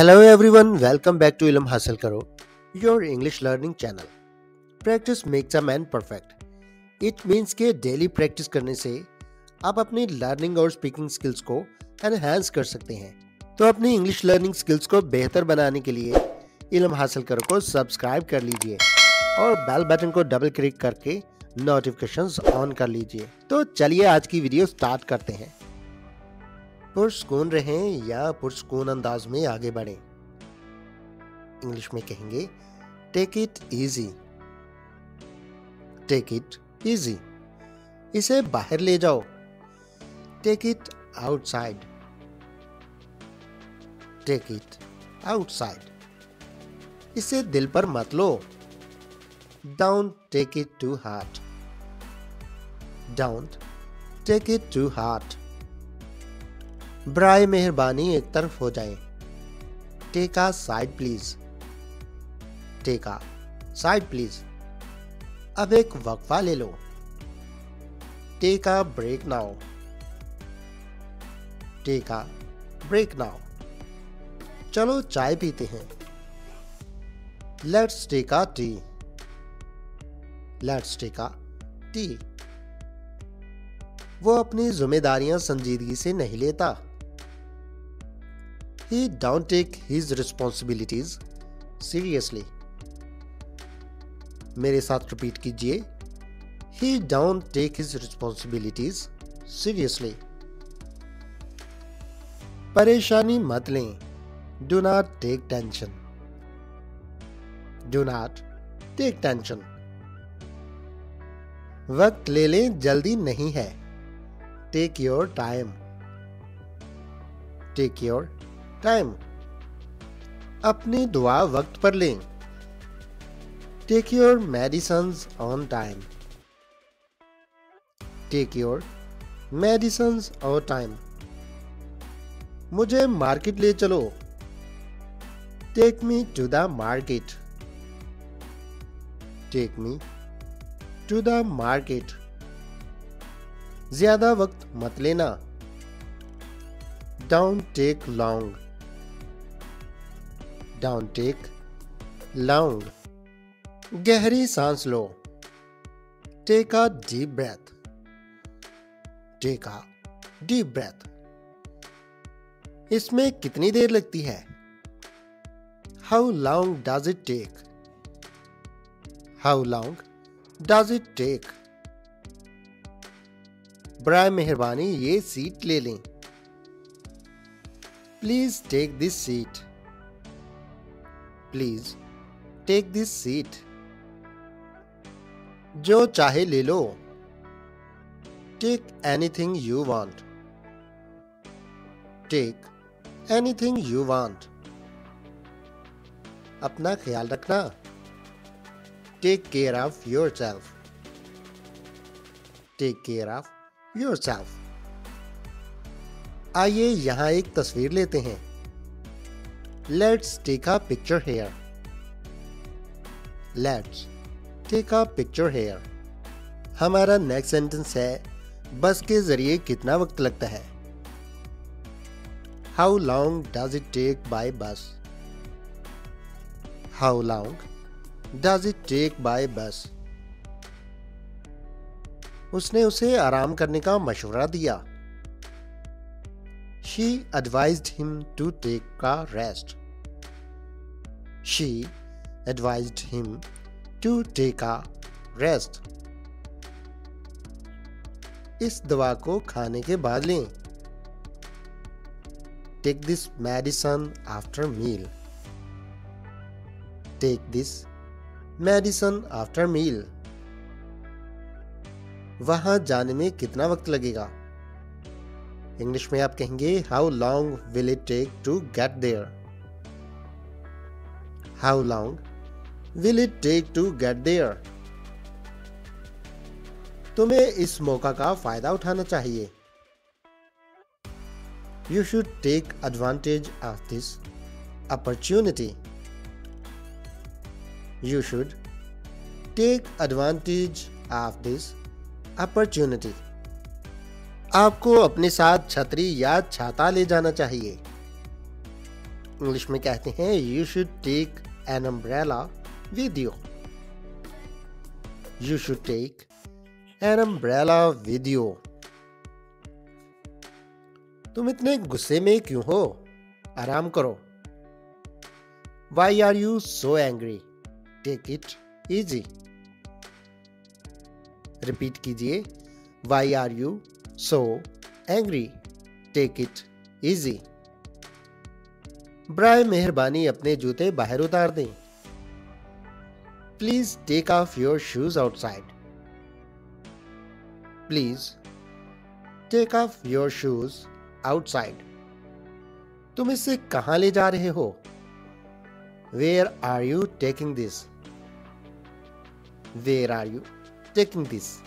Hello everyone, welcome back to Ilm Hasil Karo, your English learning channel. Practice makes a man perfect. It means के daily practice करने से आप अपनी learning और speaking skills को enhance कर सकते हैं. तो अपनी English learning skills को बेहतर बनाने के लिए Ilm Hasil Karo को subscribe कर लीजिए और bell button को double click करके notifications on कर लीजिए. तो चलिए आज की वीडियो start करते हैं. पुरस्कून रहें या पुरस्कून अंदाज में आगे बढ़ें. इंग्लिश में कहेंगे take it easy. Take it easy. इसे बाहर ले जाओ. Take it outside. Take it outside. इसे दिल पर मत लो. Don't take it to heart. Don't take it to heart. बराए मेहरबानी एक तरफ हो जाए. Take a side please. Take a side please. अब एक वक्फा ले लो. Take a break now. Take a break now. चलो चाय पीते हैं. Let's take a T. Let's take a tea. वो अपनी जिम्मेदारियां संजीदगी से नहीं लेता. He don't take his responsibilities seriously. मेरे साथ रिपीट कीजिए. He don't take his responsibilities seriously. परेशानी मत लें. Do not take tension. Do not take tension. वक्त ले लें, जल्दी नहीं है. Take your time. Take your time. अपनी दुआ वक्त पर लें. Take your medicines on time. Take your medicines on time. मुझे मार्केट ले चलो. Take me to the market. Take me to the market. ज्यादा वक्त मत लेना. Don't take long. Don't take long. गहरी सांस लो. Take a deep breath. Take a deep breath. इसमें कितनी देर लगती है? How long does it take? How long does it take? बराए मेहरबानी ये सीट ले लें. Please take this seat. Please take this seat. जो चाहे ले लो. Take anything you want. Take anything you want. अपना ख्याल रखना. Take care of yourself. Take care of yourself. आइए यहाँ एक तस्वीर लेते हैं. Let's take a picture here. Let's take a picture here. हमारा नेक्स्ट सेंटेंस है बस के जरिए कितना वक्त लगता है. How long does it take by bus? How long does it take by bus? उसने उसे आराम करने का मशवरा दिया. She advised him to take a rest. She advised him to take a rest. इस दवा को खाने के बाद लें. Take this medicine after meal. Take this medicine after meal. वहां जाने में कितना वक्त लगेगा? इंग्लिश में आप कहेंगे how long will it take to get there. How long will it take to get there. तुम्हें इस मौका का फायदा उठाना चाहिए. You should take advantage of this opportunity. You should take advantage of this opportunity. आपको अपने साथ छतरी या छाता ले जाना चाहिए. इंग्लिश में कहते हैं you should take an umbrella with you. You should take an umbrella with you. तुम इतने गुस्से में क्यों हो? आराम करो। Why are you so angry? Take it easy. Repeat कीजिए, why are you so angry? Take it easy. बराए मेहरबानी अपने जूते बाहर उतार दें। Please take off your shoes outside. Please take off your shoes outside. तुम इसे कहां ले जा रहे हो? Where are you taking this? Where are you taking this.